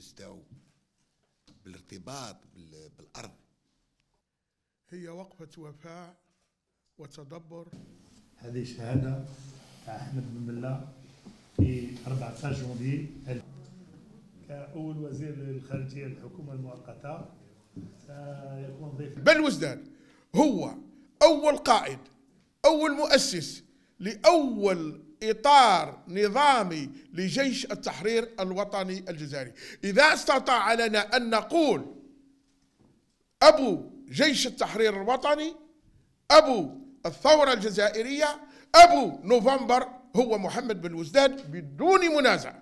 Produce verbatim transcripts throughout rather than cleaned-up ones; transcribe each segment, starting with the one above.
التدريس تاعو بالارتباط بالأرض. هي وقفة وفاء وتدبر. هذه شهادة تاع أحمد بن بلة في أربعة عشر جونفي كأول وزير للخارجية للحكومة المؤقتة. سيكون ضيف بلوزداد هو أول قائد، أول مؤسس لأول إطار نظامي لجيش التحرير الوطني الجزائري. إذا استطاع لنا أن نقول أبو جيش التحرير الوطني، أبو الثورة الجزائرية، أبو نوفمبر، هو محمد بلوزداد بدون منازع.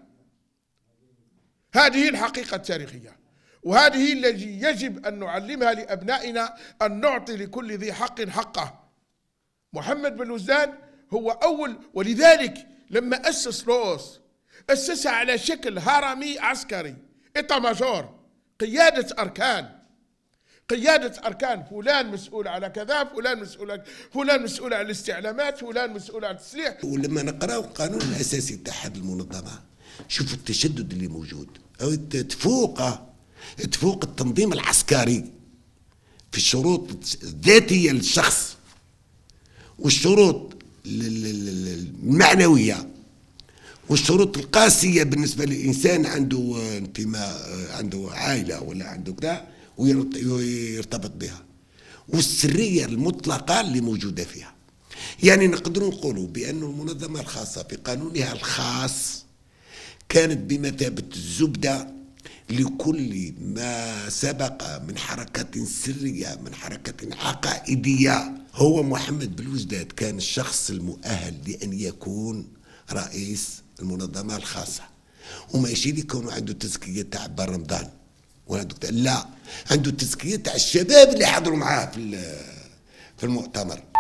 هذه الحقيقة التاريخية، وهذه التي يجب أن نعلمها لأبنائنا، أن نعطي لكل ذي حق حقه. محمد بلوزداد هو أول، ولذلك لما أسس لوس أسسها على شكل هرمي عسكري، إطا ماجور، قيادة أركان، قيادة أركان، فلان مسؤول على كذا، فلان مسؤول فلان مسؤول على الاستعلامات، فلان مسؤول على التسليح. ولما نقراو القانون الأساسي تاع هذه المنظمة، شوفوا التشدد اللي موجود، أو تفوقه تفوق التنظيم العسكري في الشروط الذاتية للشخص والشروط المعنوية والشروط القاسية بالنسبة للإنسان عنده انتماء، عنده عائلة ولا عنده كذا ويرتبط بها، والسرية المطلقة اللي موجودة فيها. يعني نقدروا نقولوا بأن المنظمة الخاصة بقانونها الخاص كانت بمثابة الزبدة لكل ما سبق من حركة سرية، من حركة عقائدية. هو محمد بلوزداد كان الشخص المؤهل لأن يكون رئيس المنظمة الخاصة، وماشي اللي يكون عنده تزكية تاع بن رمضان، لا، عنده تزكية تاع الشباب اللي حضروا معاه في في المؤتمر.